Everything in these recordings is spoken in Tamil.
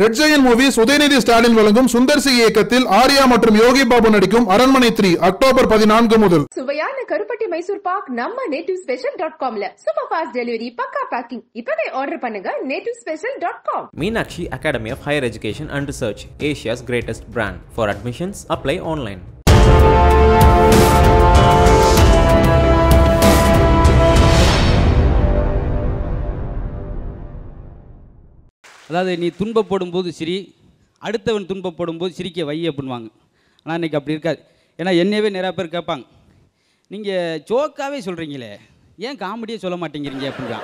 Red giant movies Udhayanidhi Stalin வழங்கும் சுந்தர் சி இயக்கத்தில் ஆர்யா மற்றும் யோகி பாபு நடிக்கும் அரண்மனை 3 அக்டோபர் 14 முதல். சுவையான கருப்பட்டி மைசூர் பாக் நம்ம nativespecial.comல சூப்பர் ஃபாஸ்ட் டெலிவரி பக்கா பேக்கிங். இப்பவே ஆர்டர் பண்ணுங்க nativespecial.com. Meenakshi academy of higher education and research, Asia's greatest brand. For admissions apply online. அதாவது நீ துன்பப்படும்போது சிரி, அடுத்தவன் துன்பப்படும்போது சிரிக்க வை அப்படின்வாங்க. ஆனால் இன்றைக்கி அப்படி இருக்காது. ஏன்னா என்னவே நிறையா பேர் கேட்பாங்க, நீங்கள் ஜோக்காகவே சொல்கிறீங்களே, ஏன் காமெடியே சொல்ல மாட்டேங்கிறீங்க அப்படின்னா.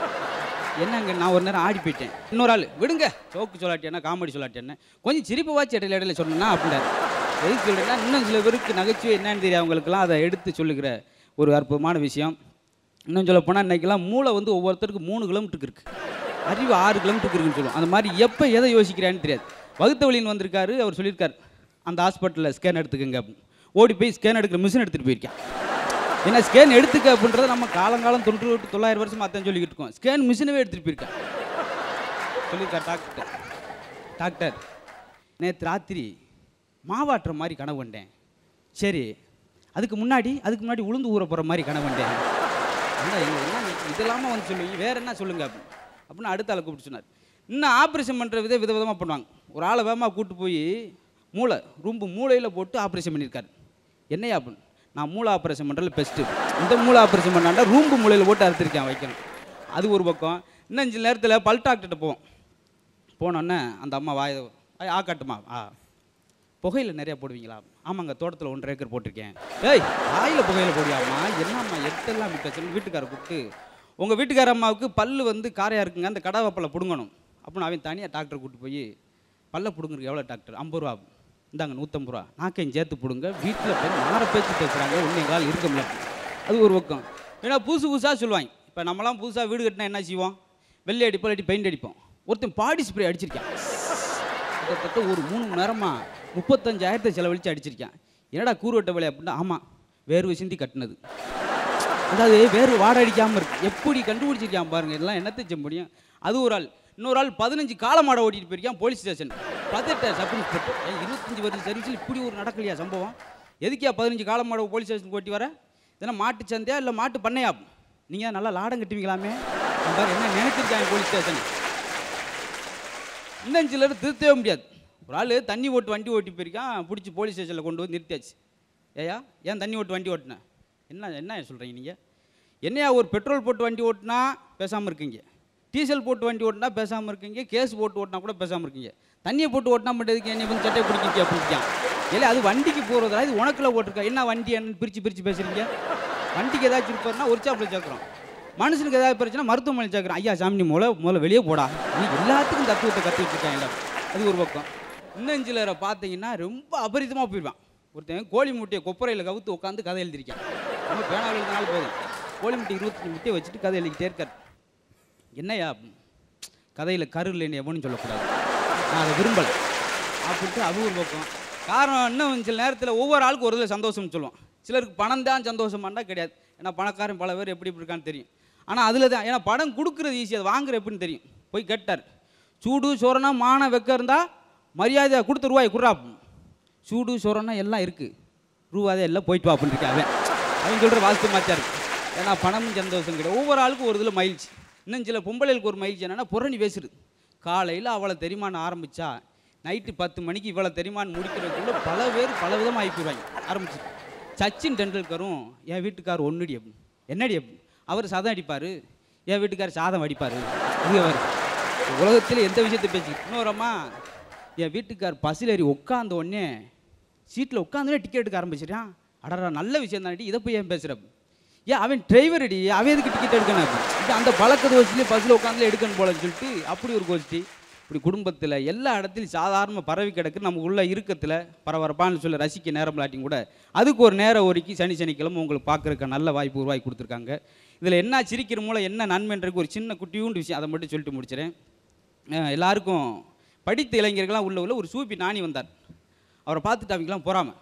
என்னங்க நான் ஒரு நேரம் ஆடி போயிட்டேன், இன்னொரு ஆள் விடுங்க ஜோக்கு சொல்லாட்டேன்னா காமெடி சொல்லாட்டேன்னு கொஞ்சம் சிரிப்பு வாச்சு இடையில இடையில சொன்னேன்னா அப்படின்னாரு. எதுக்கு சொல்கிறேன்னா, இன்னும் சில பேருக்கு நகைச்சுவை என்னன்னு தெரியும், அவங்களுக்கெல்லாம் அதை எடுத்து சொல்லுகிற ஒரு அற்புதமான விஷயம். இன்னும் சொல்ல போனால் இன்றைக்கெல்லாம் மூளை வந்து ஒவ்வொருத்தருக்கு 3 கிலோமீட்டருக்கு இருக்குது, அறிவு 6 கிலோமீட்டருக்கு இருக்குன்னு சொல்லுவோம். அந்த மாதிரி எப்போ எதை யோசிக்கிறான்னு தெரியாது. வகுத்த வழின்னு வந்திருக்காரு, அவர் சொல்லியிருக்காரு அந்த ஹாஸ்பிட்டலில் ஸ்கேன் எடுத்துக்கங்க அப்படின்னு. ஓடி போய் ஸ்கேன் எடுக்கிற மிஷின் எடுத்துகிட்டு போயிருக்கேன். ஏன்னா ஸ்கேன் எடுத்துக்க அப்படின்றத நம்ம காலங்காலம் 900 வருஷமாக தான் சொல்லிக்கிட்டு இருக்கோம். ஸ்கேன் மிஷினவே எடுத்துகிட்டு போயிருக்கேன். சொல்லியிருக்கார் டாக்டர் நேற்று ராத்திரி மாவாட்டுற மாதிரி கனவு கண்டேன். சரி, அதுக்கு முன்னாடி உளுந்து ஊற போகிற மாதிரி கனவு கண்டேன். இதெல்லாமல் வந்து சொல்லுவீங்க, வேறு என்ன சொல்லுங்க அப்படின்னு அப்படின்னு அடுத்த ஆளை கூப்பிட்டு சொன்னார். இன்னும் ஆப்ரேஷன் பண்ணுற விதவிதமாக பண்ணுவாங்க. ஒரு ஆளை வேகமாக கூப்பிட்டு போய் மூளையில் போட்டு ஆப்ரேஷன் பண்ணியிருக்காரு. என்னையா அப்படின்னு, நான் மூளை ஆப்ரேஷன் பண்ணுறதுல பெஸ்ட்டு, இந்த மூளை ஆப்ரேஷன் பண்ணாண்டா ரூம்பு மூளையில் போட்டு அறுத்திருக்கேன் வைக்கணும். அது ஒரு பக்கம். இன்னும் 5 நேரத்தில் பல் டாக்டர்கிட்ட போனோன்னே அந்த அம்மா வாய் ஆக்காட்டுமா, புகையில் நிறையா போடுவீங்களா? ஆமாங்க, தோட்டத்தில் 1.5 ஏக்கர் போட்டிருக்கேன். ஏய், வாயில் புகையில் போடுவாமா? என்னம்மா எட்டெல்லாம் அப்படி பேசணும். வீட்டுக்காரை கூப்பிட்டு, உங்கள் வீட்டுக்கார அம்மாவுக்கு பல்லு வந்து காரையாக இருக்குங்க, அந்த கடை பல்லை பிடுங்கணும் அப்படின்னு அவன் தனியாக டாக்டரை கூப்பிட்டு போய், பல்ல பிடுங்குறதுக்கு எவ்வளோ டாக்டர்? 50 ரூபா. இந்தாங்க 150 ரூபா. நாக்கையும் சேர்த்து பிடுங்க. வீட்டில் போய் நார பேச்சு பேசுகிறாங்க, ஒன்றே கால் இருக்க முடியாது. அது ஒரு பக்கம். ஏன்னா புதுசாக சொல்லுவாங்க. இப்போ நம்மளாம் புதுசாக வீடு கட்டினா என்ன செய்வோம்? வெள்ளை அடிப்போம், இல்லாட்டி பெயிண்ட் அடிப்போம். ஒருத்தன் பாடி ஸ்ப்ரே அடிச்சிருக்கேன். கிட்டத்தட்ட ஒரு 3 மணி நேரமாக 35,000 செலவழித்து அடிச்சிருக்கேன். என்னடா கூறுவட்ட வேலை அப்படின்னா, ஆமாம், வேர்வை சிந்தி கட்டினது. அதாவது வேறு வாடகை அடிக்காமல் இருக்குது. எப்படி கண்டுபிடிச்சிருக்கான் பாருங்கள். இதெல்லாம் என்னத்தை செய்ய முடியும்? அது ஒரு ஆள். இன்னொரு ஆள் 15 காலமாடை ஓட்டிகிட்டு போயிருக்கான் போலீஸ் ஸ்டேஷன். பதட்டர் சப் இன்ஸ்பெக்டர், 25 வருஷம் சர்வீஸில் இப்படி ஒரு நடக்கலையா சம்பவம்? எதுக்கியா 15 காலமாடை போலீஸ் ஸ்டேஷனுக்கு ஓட்டி வர? இதெல்லாம் மாட்டு சந்தையா இல்லை மாட்டு பண்ணையா? நீங்கள் நல்லா லாடம் கட்டுவீங்களாமே பாரு, என்ன நினைச்சிருக்காங்க போலீஸ் ஸ்டேஷன். இன்னும் சிலர் திருத்தவே முடியாது. ஒரு ஆள் தண்ணி ஓட்டு வண்டி ஓட்டி போயிருக்கான், பிடிச்சி போலீஸ் ஸ்டேஷனில் கொண்டு வந்து நிறுத்தியாச்சு. ஏயா ஏன் தண்ணி ஓட்டு வண்டி ஓட்டினேன்? என்ன சொல்கிறீங்க நீங்கள்? என்னையா ஒரு பெட்ரோல் போட்டு வண்டி ஓட்டினா பேசாமல் இருக்கீங்க, டீசல் போட்டு வண்டி ஓட்டினா பேசாமல் இருக்கீங்க, கேஸ் போட்டு ஓட்டினா கூட பேசாமல் இருக்கீங்க, தண்ணியை போட்டு ஓட்டினா மட்டும் என்னை வந்து சட்டையை பிடிக்க பிடிக்கான் இல்லை? அது வண்டிக்கு போகிறதா, இது உனக்குள்ள ஓட்டிருக்கா? என்ன வண்டி என்னன்னு பிரித்து பேசுகிறீங்க? வண்டிக்கு ஏதாச்சும் இருப்பாருன்னா ஒரு சாப்பில் சேர்க்குறோம், மனுஷனுக்கு ஏதாவது பிரச்சனை மருத்துவமனை சேர்க்குறோம். ஐயா சாமி, முதல்ல வெளியே போடா. எல்லாத்துக்கும் தத்துவத்தை கற்று வச்சுருக்காங்க எல்லாம். அது ஒரு பக்கம். இன்னும் சிலரை பார்த்தீங்கன்னா ரொம்ப அபரிதமாக போயிடுவான். ஒருத்தன் கோழி முட்டையை கொப்பரையில் கவுத்து உட்காந்து கதை எழுதியிருக்கேன். நம்ம பேனாவில் எழுதினாலும் போதும், கோழி முட்டை 25 முட்டையை வச்சுட்டு கதை எழுதிக்கிட்டே இருக்கார். என்னையா கதையில் கரு இல்லைன்னு எவனும் சொல்லக்கூடாது, நான் அதை விரும்பலை அப்படின்ட்டு அது ஒரு பக்கம். காரணம், இன்னும் சில நேரத்தில் ஒவ்வொரு ஆளுக்கும் ஒரு இதில் சந்தோஷம்னு சொல்லுவோம். சிலருக்கு பணம் தான் சந்தோஷமாண்டா கிடையாது. ஏன்னா பணக்காரன் பல பேர் எப்படி இப்படி இருக்கான்னு தெரியும். ஆனால் அதில் தான், ஏன்னா பணம் கொடுக்குறது ஈஸி, அதை வாங்குற எப்படின்னு தெரியும். போய் கேட்டார், சூடு சோறனா மான வைக்க இருந்தால் மரியாதை கொடுத்த ரூபாய் குறா. சூடு சோறனா எல்லாம் இருக்குது, ரூபாதே எல்லாம் போயிட்டு வா அப்படின்னு இருக்கேன். அவங்க சொல்கிற வாஸ்து மாச்சா இருக்குது. ஏன்னா பணமும் சந்தோஷம் கிடையாது. ஒவ்வொரு ஆளுக்கும் ஒரு இதில் மகிழ்ச்சி. இன்னும் சில பொம்பளைகளுக்கு ஒரு மகிழ்ச்சி என்னென்னா, புறணி பேசுறது. காலையில் அவளை தெரியுமான்னு ஆரம்பித்தா நைட்டு 10 மணிக்கு இவ்வளோ தெரியுமான்னு முடிக்கிறதுக்குள்ள பல பேர் பல விதமாக ஆகிப்பிடுவாங்க ஆரம்பிச்சு. சச்சின் டெண்டுல்கரும் என் வீட்டுக்கார் ஒன்றுடி அப்படி, என்னடி அப்படி, அவர் சாதம் அடிப்பார், என் வீட்டுக்கார் சாதம் அடிப்பார். அது அவர் உலகத்தில் எந்த விஷயத்தை பேசி. இன்னொருமா, என் வீட்டுக்கார் பசிலேறி உட்காந்த உடனே சீட்டில் உட்காந்தோடனே டிக்கெட் எடுக்க ஆரம்பிச்சிட்டான். அடடா நல்ல விஷயம் தானடி, இதை போய் ஏன் பேசுகிறப்ப? ஏன் அவன் டிரைவர் அடி, அவன் எதுக்கு டிக்கெட் எடுக்கணும்? இது அந்த பழக்க தோசிலே பஸ்ஸில் உட்காந்துல எடுக்கணும் போலன்னு சொல்லிட்டு அப்படி ஒரு கோஷ்டி. இப்படி குடும்பத்தில் எல்லா இடத்துலையும் சாதாரண பறவை கிடக்கு. நம்ம உள்ள இருக்கத்தில் பரபரப்பான்னு சொல்லி ரசிக்க நேரம் விளாட்டியும் கூட அதுக்கு ஒரு நேரம் ஒருக்கி சனிக்கிழமை உங்களுக்கு பார்க்குறக்க நல்ல வாய்ப்பு உருவாக்கி கொடுத்துருக்காங்க. இதில் என்ன சிரிக்கிற மூலம் என்ன நன்மைன்றதுக்கு ஒரு சின்ன குட்டியூண்டு விஷயம், அதை மட்டும் சொல்லிட்டு முடிச்சிடறேன். எல்லாருக்கும் படித்த இளைஞர்கள்லாம் உள்ள ஒரு சூப்பி நாணி வந்தார். அவரை பார்த்துட்டு அவங்களாம் போகாமல்,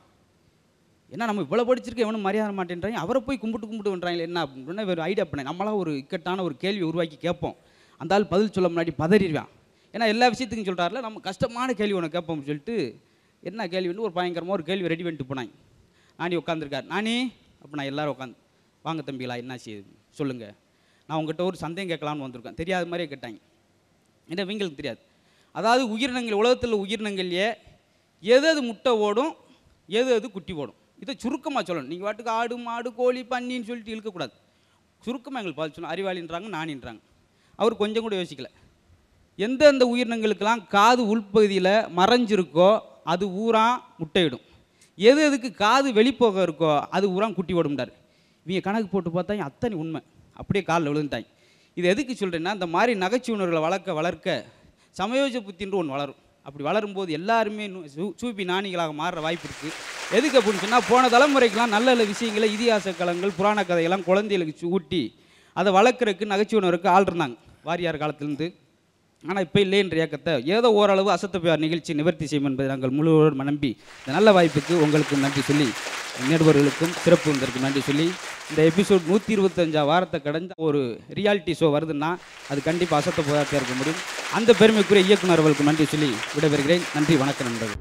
ஏன்னா நம்ம இவ்வளோ படிச்சிருக்கோம் எவனும் மரியாதை மாட்டேன்றாங்க, அவரை போய் கும்பிட்டு பண்ணுறாங்களே என்ன அப்படின்னா, வேறு ஐடியா பண்ணேன். நம்மளாம் ஒரு இக்கட்டான ஒரு கேள்வி உருவாக்கி கேட்போம். அந்த ஆள் பதில் சொல்ல முன்னாடி பதறிடுவான். ஏன்னா எல்லா விஷயத்துக்கும் சொல்கிறாரில்ல நம்ம கஷ்டமான கேள்வி ஒன்று கேட்போம்னு சொல்லிட்டு என்ன கேள்வின்னு ஒரு பயங்கரமாக ஒரு கேள்வி ரெடி பண்ணிட்டு போனாங்க. நானே உட்காந்துருக்காரு. நானே அப்போ நான் எல்லோரும் உட்காந்து வாங்க தம்பிகளா என்ன செய்யுது சொல்லுங்கள், நான் உங்கள்கிட்ட ஒரு சந்தேகம் கேட்கலான்னு வந்திருக்கேன். தெரியாத மாதிரியே கேட்டாங்க. ஏன்னா இவங்களுக்கு தெரியாது. அதாவது உயிரினங்கள் உலகத்தில் உயிரினங்கள்லையே எது எது முட்டை ஓடும் எது எது குட்டி ஓடும் இதை சுருக்கமாக சொல்லணும். நீங்கள் வாட்டுக்கு ஆடு மாடு கோழி பன்னின்னு சொல்லிட்டு இழுக்கக்கூடாது. சுருக்கமாக எங்களுக்கு பதில் சொல்லணும். அறிவாளின்றாங்க, நானின்றாங்க. அவர் கொஞ்சம் கூட யோசிக்கலை. எந்தெந்த உயிரினங்களுக்கெல்லாம் காது உள்பகுதியில் மறைஞ்சிருக்கோ அது ஊரா முட்டையிடும், எது எதுக்கு காது வெளிப்போக இருக்கோ அது ஊரா குட்டி ஓடும்டார். இவங்க கணக்கு போட்டு பார்த்தாங்க அத்தனை உண்மை. அப்படியே காலில் விழுந்துட்டாங்க. இது எதுக்கு சொல்கிறேன்னா இந்த மாதிரி நகைச்சுவனர்களை வளர்க்க சமயோஜ புத்தின்ற ஒன்று வளரும். அப்படி வளரும்போது எல்லாருமே சூப்பி நாணிகளாக மாறுற வாய்ப்பு இருக்குது. எதுக்கு அப்படின்னு சொன்னால் போன தலைமுறைக்கெல்லாம் நல்ல நல்ல விஷயங்களை இதிகாச களங்கள் புராண கதைகள்லாம் குழந்தைகளுக்கு ஊட்டி அதை வளர்க்குறதுக்கு நகைச்சுவனருக்கு ஆள் இருந்தாங்க வாரியார் காலத்திலேருந்து. ஆனால் இப்போ இல்லைன்ற இயக்கத்தை ஏதோ ஓரளவு அசத்தப்பையார் நிகழ்ச்சி நிவர்த்தி செய்யும் என்பதை நாங்கள் முழுவதும் நம்பி இந்த நல்ல வாய்ப்புக்கு உங்களுக்கும் நன்றி சொல்லி நேடுபவர்களுக்கும் சிறப்பு வந்ததற்கு நன்றி சொல்லி இந்த எபிசோட் 125 வாரத்தை கடந்த ஒரு ரியாலிட்டி ஷோ வருதுன்னா அது கண்டிப்பாக அசத்தப்பையாக இருக்க முடியும். அந்த பெருமைக்குரிய இயக்குநர்களுக்கு நன்றி சொல்லி விடைபெறுகிறேன். நன்றி, வணக்கம் நண்பர்கள்.